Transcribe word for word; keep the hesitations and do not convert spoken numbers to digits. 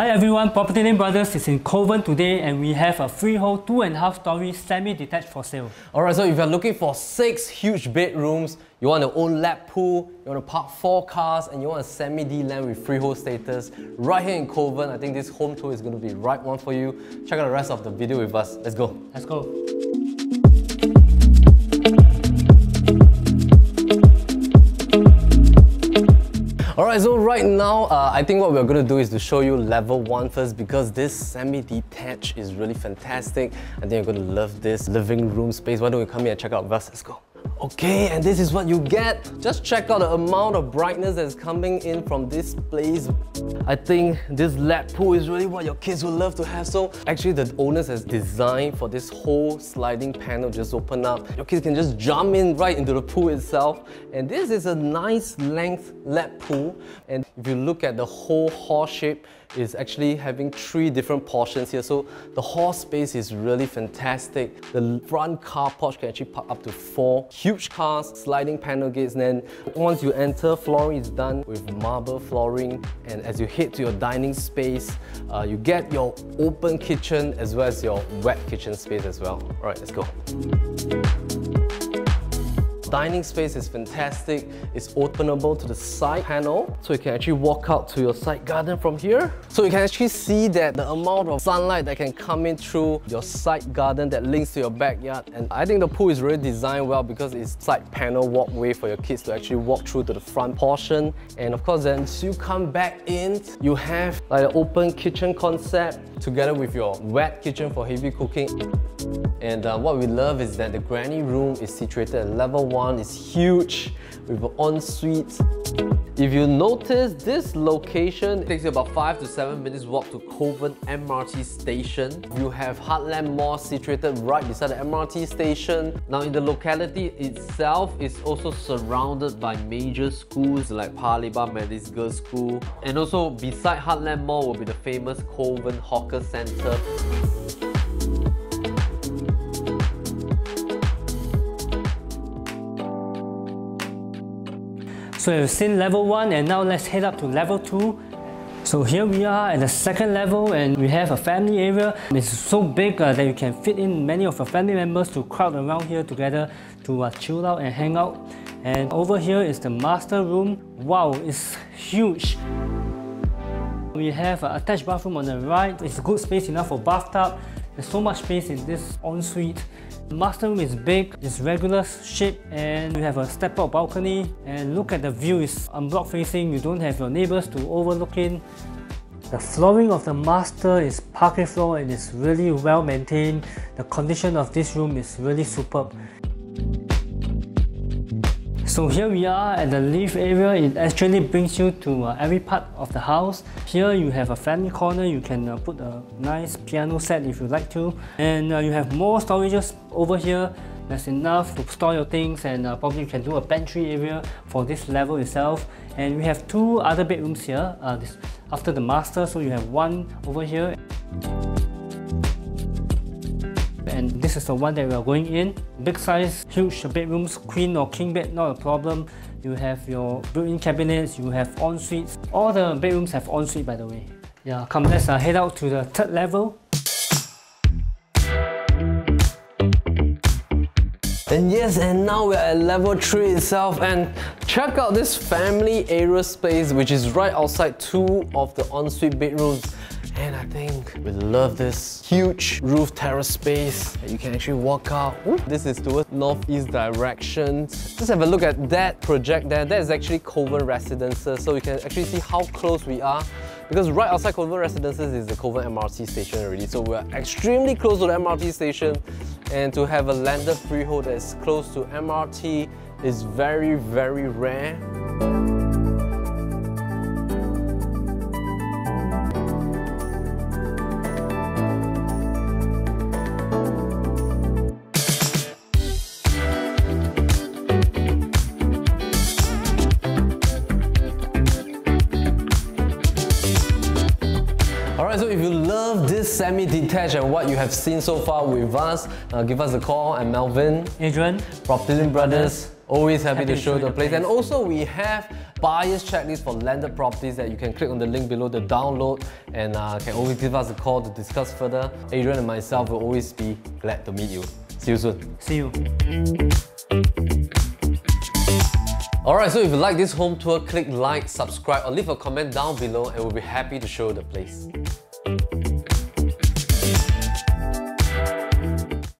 Hi everyone, Property Name Brothers is in Kovan today and we have a freehold two and a half story semi-detached for sale. Alright, so if you're looking for six huge bedrooms, you want to own lap pool, you want to park four cars and you want a semi-D land with freehold status right here in Kovan, I think this home tour is going to be the right one for you. Check out the rest of the video with us. Let's go. Let's go. Alright, so right now, uh, I think what we're going to do is to show you level one first because this semi-detached is really fantastic. I think you're going to love this living room space. Why don't you come here and check out with us? Let's go. Okay, and this is what you get. Just check out the amount of brightness that's coming in from this place. I think this lap pool is really what your kids would love to have. So actually the owners has designed for this whole sliding panel just open up. Your kids can just jump in right into the pool itself. And this is a nice length lap pool. And if you look at the whole hall shape, it's actually having three different portions here. So the hall space is really fantastic. The front car porch can actually park up to four huge Huge cars, sliding panel gates, and then once you enter, flooring is done with marble flooring. And as you head to your dining space, uh, you get your open kitchen as well as your wet kitchen space as well. All right, let's go. Dining space is fantastic. It's openable to the side panel, so you can actually walk out to your side garden from here. So you can actually see that the amount of sunlight that can come in through your side garden that links to your backyard. And I think the pool is really designed well because it's side panel walkway for your kids to actually walk through to the front portion. And of course, then as you come back in, you have like an open kitchen concept together with your wet kitchen for heavy cooking. And uh, what we love is that the granny room is situated at level one. It's huge with an ensuite. If you notice, this location takes you about five to seven minutes walk to Kovan M R T station. You have Heartland Mall situated right beside the M R T station. Now in the locality itself, it's also surrounded by major schools like Pasir Panjang Methodist Girls School. And also beside Heartland Mall will be the famous Kovan Hawker Center. So you've seen level one and now let's head up to level two. So here we are at the second level and we have a family area. It's so big uh, that you can fit in many of your family members to crowd around here together to uh, chill out and hang out. And over here is the master room. Wow, it's huge. We have an attached bathroom on the right. It's good space enough for bathtub. There's so much space in this ensuite. The master room is big, it's regular shape and you have a step-out balcony and look at the view, it's unblocked facing, you don't have your neighbours to overlook in. The flooring of the master is parquet floor and it's really well maintained. The condition of this room is really superb. So here we are at the live area. It actually brings you to uh, every part of the house. Here you have a family corner, you can uh, put a nice piano set if you like to. And uh, you have more storages over here. There's enough to store your things and uh, probably you can do a pantry area for this level itself. And we have two other bedrooms here uh, this, after the master, so you have one over here. And this is the one that we are going in. Big size, huge bedrooms, queen or king bed, not a problem. You have your built-in cabinets, you have en-suites. All the bedrooms have en-suite, by the way. Yeah, come, let's uh, head out to the third level. And yes, and now we're at level three itself and check out this family area space which is right outside two of the ensuite bedrooms. And I think we love this huge roof terrace space that you can actually walk out. Ooh, this is towards northeast direction. Just have a look at that project there. That is actually Kovan Residences. So you can actually see how close we are because right outside Kovan Residences is the Kovan M R T station already. So we're extremely close to the M R T station and to have a landed freehold that is close to M R T is very, very rare. Alright, so if you love this semi-detached and what you have seen so far with us, uh, give us a call. I'm Melvin. Adrian. Property Name Brothers. Always happy, happy to show the place. place. And also we have buyer's checklist for landed properties that you can click on the link below to download, and uh, can always give us a call to discuss further. Adrian and myself will always be glad to meet you. See you soon. See you. Alright, so if you like this home tour, click like, subscribe or leave a comment down below and we'll be happy to show you the place.